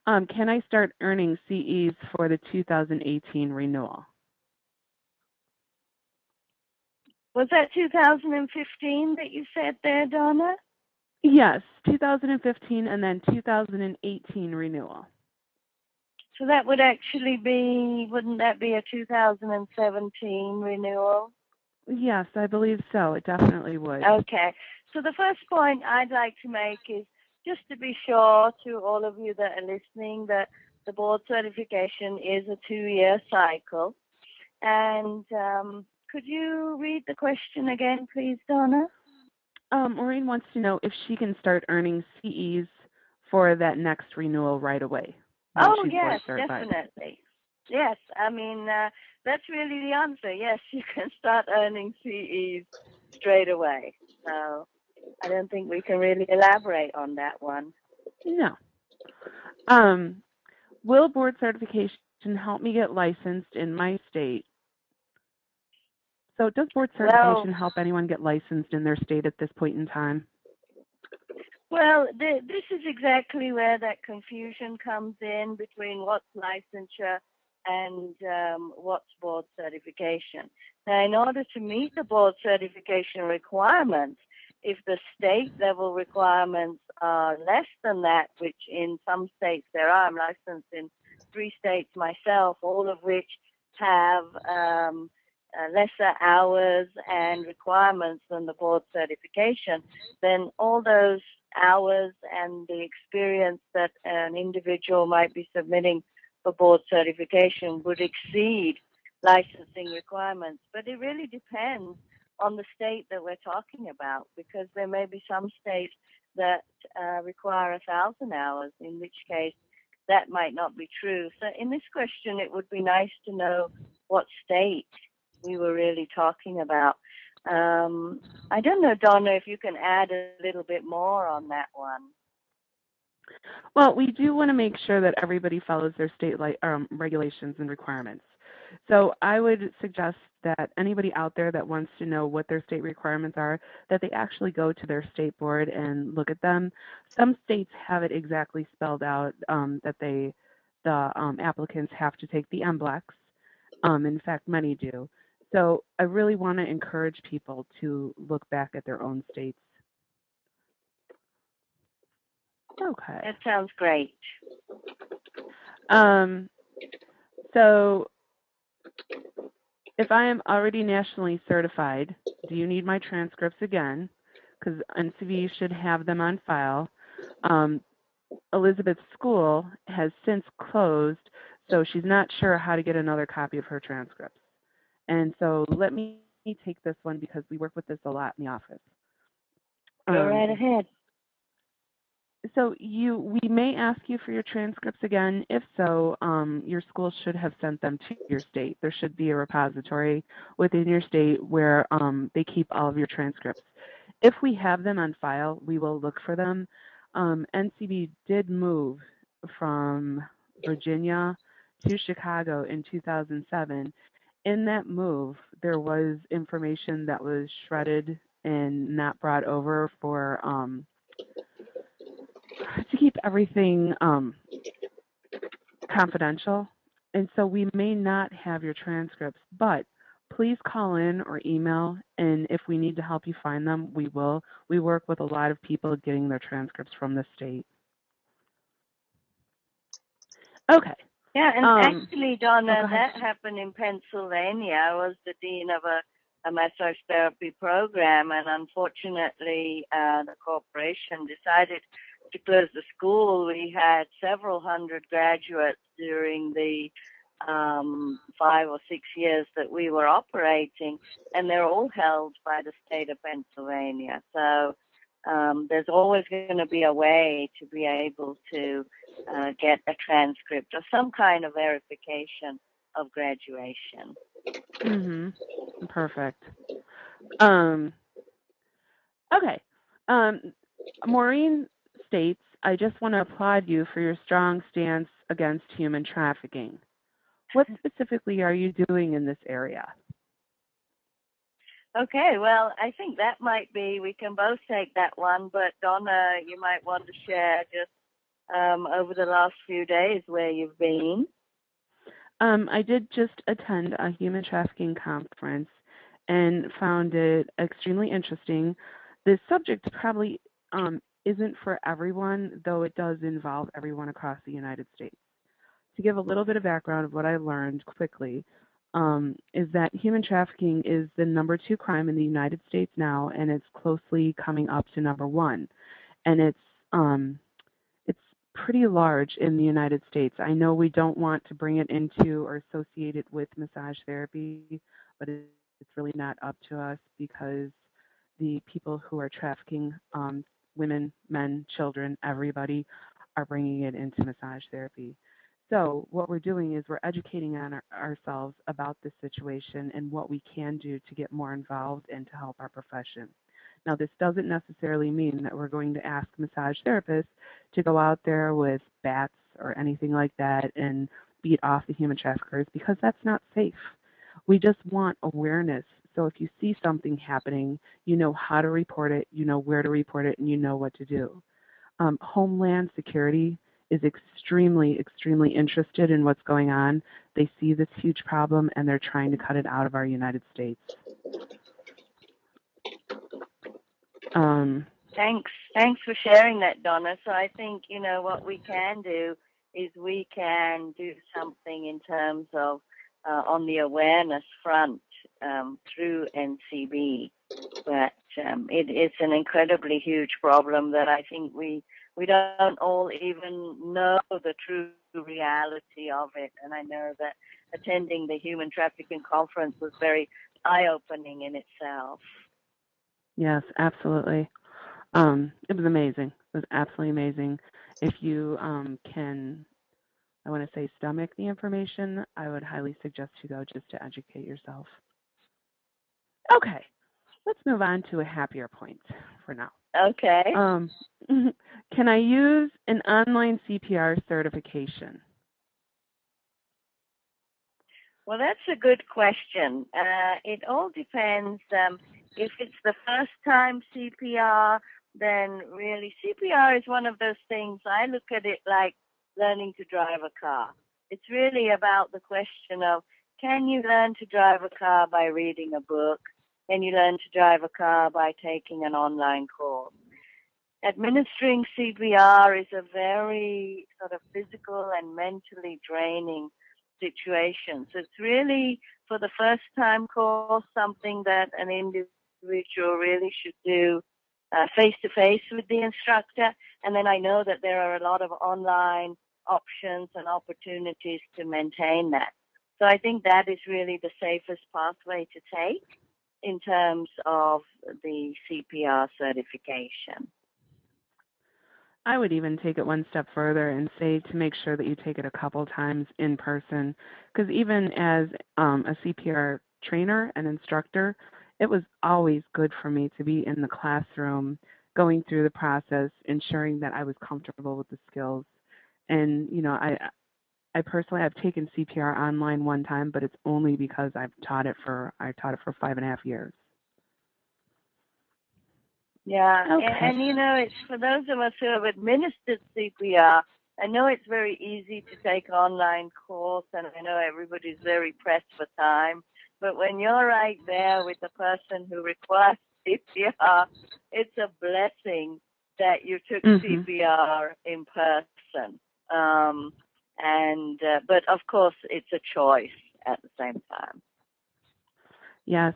um, can I start earning C Es for the two thousand eighteen renewal? Was that two thousand fifteen that you said there, Donna? Yes, two thousand fifteen and then two thousand eighteen renewal. So that would actually be, wouldn't that be a two thousand seventeen renewal? Yes, I believe so. It definitely would. Okay. So the first point I'd like to make is just to be sure to all of you that are listening that the board certification is a two-year cycle. And um, could you read the question again, please, Donna? Um, Maureen wants to know if she can start earning C Es for that next renewal right away. Oh, yes, definitely. Yes, I mean, uh, that's really the answer. Yes, you can start earning C Es straight away. So I don't think we can really elaborate on that one. No. Um, will board certification help me get licensed in my state? So does board certification well, help anyone get licensed in their state at this point in time? Well, th this is exactly where that confusion comes in between what's licensure and um, what's board certification. Now, in order to meet the board certification requirements, if the state level requirements are less than that, which in some states there are, I'm licensed in three states myself, all of which have um, Uh, lesser hours and requirements than the board certification, then all those hours and the experience that an individual might be submitting for board certification would exceed licensing requirements. But it really depends on the state that we're talking about, because there may be some states that uh, require a thousand hours, in which case that might not be true. So in this question, it would be nice to know what state we were really talking about. Um, I don't know, Donna, if you can add a little bit more on that one. Well, we do want to make sure that everybody follows their state um, regulations and requirements. So I would suggest that anybody out there that wants to know what their state requirements are, that they actually go to their state board and look at them. Some states have it exactly spelled out um, that they, the um, applicants have to take the M BLEX. Um, in fact, many do. So I really want to encourage people to look back at their own states. Okay. That sounds great. Um, so if I am already nationally certified, do you need my transcripts again? Because N C V should have them on file. Um, Elizabeth's school has since closed, so she's not sure how to get another copy of her transcripts. And so let me take this one because we work with this a lot in the office. Go um, right ahead. So you, we may ask you for your transcripts again. If so, um, your school should have sent them to your state. There should be a repository within your state where um, they keep all of your transcripts. If we have them on file, we will look for them. Um, N C B did move from Virginia to Chicago in two thousand seven. In that move, there was information that was shredded and not brought over for um, to keep everything um, confidential. And so we may not have your transcripts, but please call in or email, and if we need to help you find them, we will. We work with a lot of people getting their transcripts from the state. Okay. Yeah, and um, actually, Donna, oh, that happened in Pennsylvania. I was the dean of a, a massage therapy program, and unfortunately, uh, the corporation decided to close the school. We had several hundred graduates during the um, five or six years that we were operating, and they're all held by the state of Pennsylvania. So um, there's always going to be a way to be able to Uh, get a transcript or some kind of verification of graduation. Mm-hmm. Perfect. Um, okay. Um, Maureen states, I just want to applaud you for your strong stance against human trafficking. What specifically are you doing in this area? Okay, well, I think that might be, we can both take that one, but Donna, you might want to share just Um, over the last few days where you've been. Um, I did just attend a human trafficking conference and found it extremely interesting. This subject probably um, isn't for everyone, though it does involve everyone across the United States. To give a little bit of background of what I learned quickly um, is that human trafficking is the number two crime in the United States now, and it's closely coming up to number one. And it's um, pretty large in the United States. I know we don't want to bring it into or associate it with massage therapy, but it's really not up to us because the people who are trafficking um, women, men, children, everybody are bringing it into massage therapy. So what we're doing is we're educating on our, ourselves about this situation and what we can do to get more involved and to help our profession. Now, this doesn't necessarily mean that we're going to ask massage therapists to go out there with bats or anything like that and beat off the human traffickers because that's not safe. We just want awareness. So if you see something happening, you know how to report it, you know where to report it, and you know what to do. Um, Homeland Security is extremely, extremely interested in what's going on. They see this huge problem, and they're trying to cut it out of our United States. Um, thanks. Thanks for sharing that, Donna. So I think, you know, what we can do is we can do something in terms of uh, on the awareness front um, through N C B. But um, it, it's an incredibly huge problem that I think we, we don't all even know the true reality of it. And I know that attending the Human Trafficking Conference was very eye-opening in itself. Yes, absolutely. Um, it was amazing. It was absolutely amazing. If you um, can, I want to say, stomach the information, I would highly suggest you go just to educate yourself. Okay, let's move on to a happier point for now. Okay. Um, can I use an online C P R certification? Well, that's a good question. Uh, it all depends. Um, If it's the first time C P R, then really C P R is one of those things. I look at it like learning to drive a car. It's really about the question of, can you learn to drive a car by reading a book? Can you learn to drive a car by taking an online course? Administering C P R is a very sort of physical and mentally draining situation. So it's really, for the first time course, something that an individual Individual really should do uh, face to face with the instructor. And then I know that there are a lot of online options and opportunities to maintain that. So I think that is really the safest pathway to take in terms of the C P R certification. I would even take it one step further and say to make sure that you take it a couple times in person, because even as um, a C P R trainer and instructor, it was always good for me to be in the classroom, going through the process, ensuring that I was comfortable with the skills. And, you know, I I personally have taken C P R online one time, but it's only because I've taught it for, I taught it for five and a half years. Yeah, okay. and, and you know, it's for those of us who have administered C P R, I know it's very easy to take an online course, and I know everybody's very pressed for time, but when you're right there with the person who requires C P R, it's a blessing that you took mm-hmm. C P R in person. Um, and uh, but, of course, it's a choice at the same time. Yes.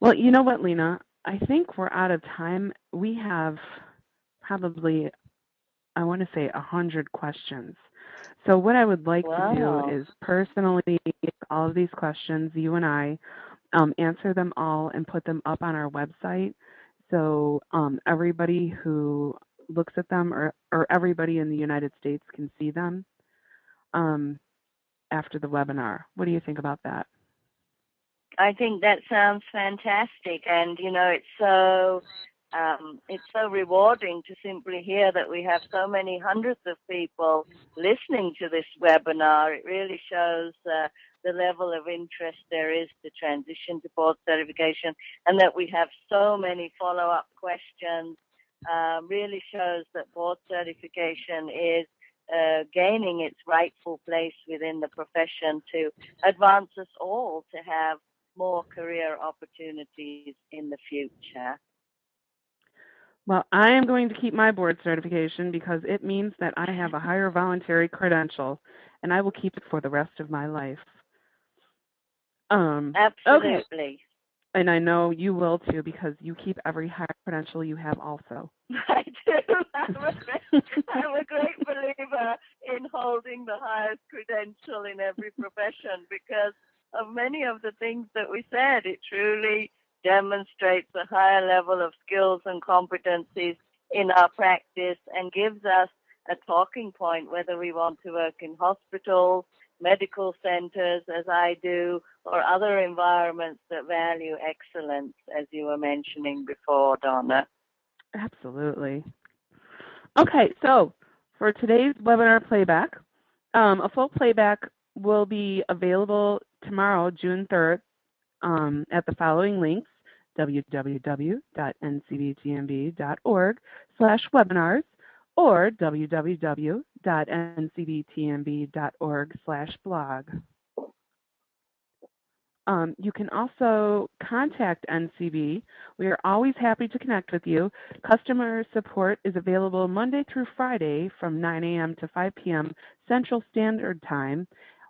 Well, you know what, Leena? I think we're out of time. We have probably, I want to say, one hundred questions. So what I would like wow. to do is personally take all of these questions, you and I, um, answer them all and put them up on our website. So um, everybody who looks at them or, or everybody in the United States can see them um, after the webinar. What do you think about that? I think that sounds fantastic, and you know, it's so um, it's so rewarding to simply hear that we have so many hundreds of people listening to this webinar. It really shows uh, the level of interest there is to transition to board certification, and that we have so many follow-up questions. Uh, really shows that board certification is Uh, gaining its rightful place within the profession to advance us all to have more career opportunities in the future. Well, I am going to keep my board certification because it means that I have a higher voluntary credential, and I will keep it for the rest of my life. Um, Absolutely. Okay. And I know you will, too, because you keep every higher credential you have also. I do. I'm a great, I'm a great believer in holding the highest credential in every profession because of many of the things that we said. It truly demonstrates a higher level of skills and competencies in our practice and gives us a talking point, whether we want to work in hospitals, medical centers, as I do, or other environments that value excellence, as you were mentioning before, Donna. Absolutely. Okay, so for today's webinar playback, um, a full playback will be available tomorrow, June third, um, at the following links, w w w dot n c b t m b dot org slash webinars or w w w dot n c b t m b dot org slash blog. Um, you can also contact N C B. We are always happy to connect with you. Customer support is available Monday through Friday from nine a m to five p m Central Standard Time,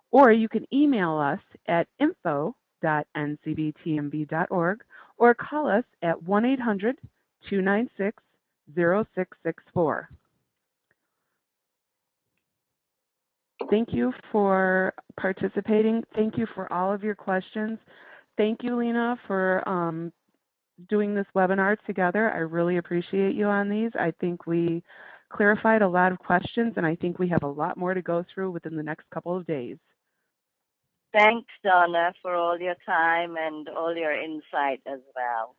or you can email us at info dot n c b t m b dot org or call us at one eight hundred, two nine six, zero six six four. Thank you for participating. Thank you for all of your questions. Thank you, Leena, for um, doing this webinar together. I really appreciate you on these. I think we clarified a lot of questions, and I think we have a lot more to go through within the next couple of days. Thanks, Donna, for all your time and all your insight as well.